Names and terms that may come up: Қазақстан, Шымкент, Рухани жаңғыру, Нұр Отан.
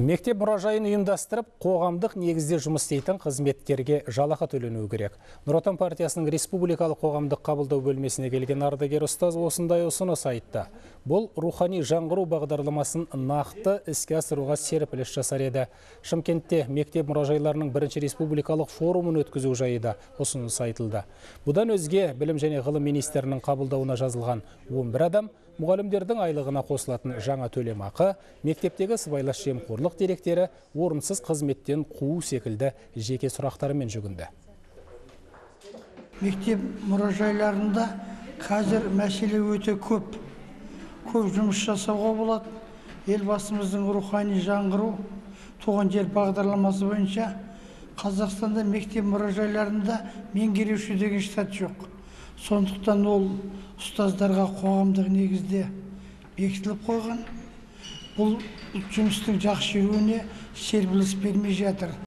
Мектеп мұражайын ұйымдастырып, қоғамдық негізде жұмыс істейтін қызметтерге жалақы төленуі керек. Нұр Отан партиясының республикалық қоғамдық қабылдау бөлмесіне келген ардагер ұстаз осындай ұсыныс айтты. Бұл рухани жаңғыру бағдарламасын нақты іске асыруға серпіліс жасар еді. Шымкентте мектеп мұражайларының бірінші республикалық форумын өткізу жайында ұсыныс айтылды. Бұдан өзге білім және ғылым министрінің қабылдауына жазылған 11 адам мұғалімдердің айлығына қосылатын жаңа төлемақы, мектептегі сыбайлас жемқорлық деректері, орынсыз қызметтен қуу секілді жеке сұрақтарымен жүгінді. Мектеп мұражайларында қазір мәселе өте көп. Көп жұмыс жасауға болады. Елбасымыздың рухани жаңғыру туған жер бағдарламасы бойынша Қазақстанда мектеп мұражайларында меңгеруші деген штат жоқ. Сондықтан ол ұстаздарға қоғамдық негізде бекітіліп қойған. Бұл жұмыстың жақсы жүруіне серпіліс бермей жатыр.